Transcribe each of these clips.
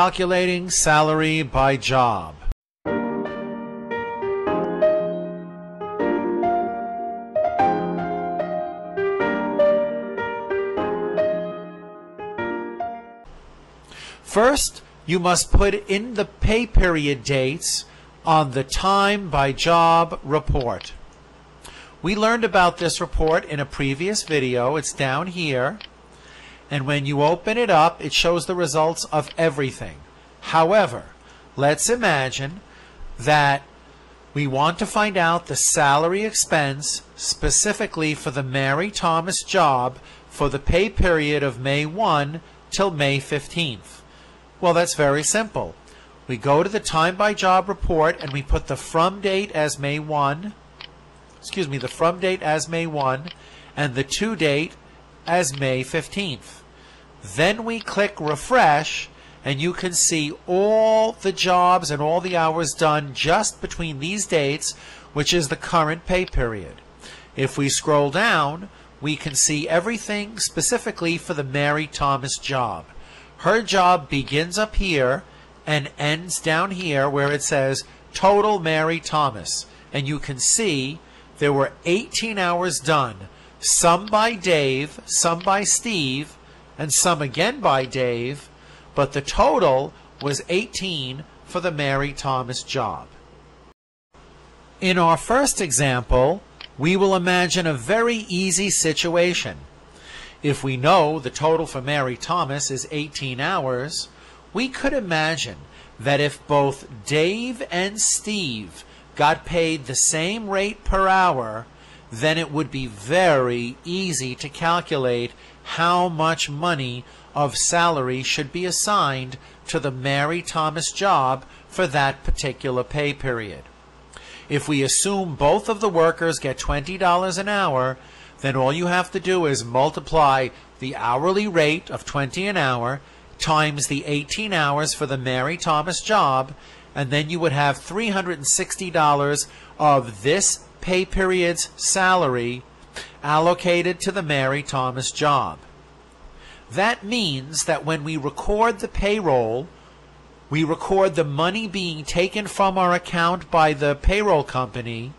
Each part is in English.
Calculating salary by job. First, you must put in the pay period dates on the time by job report. We learned about this report in a previous video. It's down here. And when you open it up, it shows the results of everything. However, let's imagine that we want to find out the salary expense specifically for the Mary Thomas job for the pay period of May 1 till May 15th. Well, that's very simple. We go to the time by job report and we put the from date as May 1, and the to date as May 15th. Then we click refresh and you can see all the jobs and all the hours done just between these dates, which is the current pay period. If we scroll down, we can see everything specifically for the Mary Thomas job. Her job begins up here and ends down here where it says total Mary Thomas, and you can see there were 18 hours done, some by Dave, some by Steve, and some again by Dave, but the total was 18 for the Mary Thomas job. In our first example, we will imagine a very easy situation. If we know the total for Mary Thomas is 18 hours, we could imagine that if both Dave and Steve got paid the same rate per hour, then it would be very easy to calculate how much money of salary should be assigned to the Mary Thomas job for that particular pay period. If we assume both of the workers get $20 an hour, then all you have to do is multiply the hourly rate of 20 an hour times the 18 hours for the Mary Thomas job, and then you would have $360 of this pay period's salary allocated to the Mary Thomas job. That means that when we record the payroll, we record the money being taken from our account by the payroll company.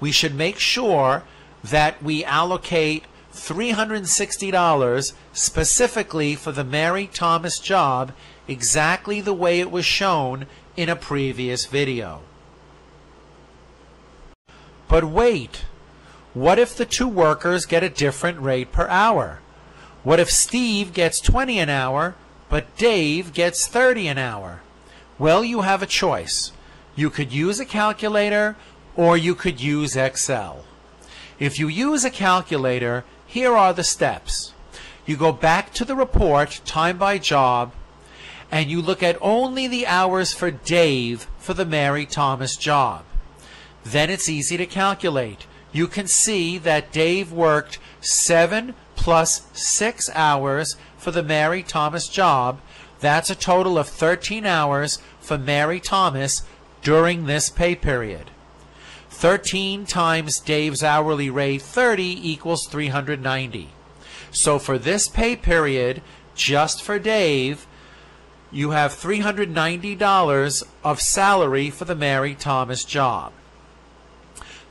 We should make sure that we allocate $360 specifically for the Mary Thomas job, exactly the way it was shown in a previous video. But wait, what if the two workers get a different rate per hour? What if Steve gets 20 an hour, but Dave gets 30 an hour? Well, you have a choice. You could use a calculator or you could use Excel. If you use a calculator, here are the steps. You go back to the report, time by job, and you look at only the hours for Dave for the Mary Thomas job. Then it's easy to calculate. You can see that Dave worked 7 plus 6 hours for the Mary Thomas job. That's a total of 13 hours for Mary Thomas during this pay period. 13 times Dave's hourly rate, 30, equals 390. So for this pay period, just for Dave, you have $390 of salary for the Mary Thomas job.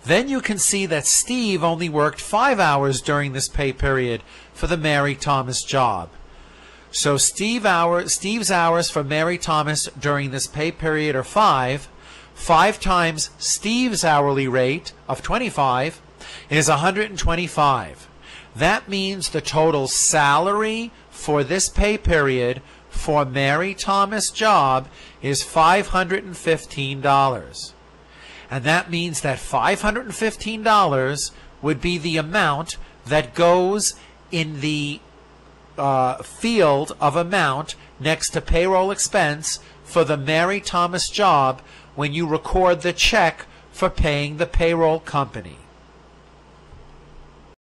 Then you can see that Steve only worked 5 hours during this pay period for the Mary Thomas job. So Steve's hours for Mary Thomas during this pay period are 5. 5 times Steve's hourly rate of 25 is 125. That means the total salary for this pay period for Mary Thomas job is $515. And that means that $515 would be the amount that goes in the field of amount next to payroll expense for the Mary Thomas job when you record the check for paying the payroll company.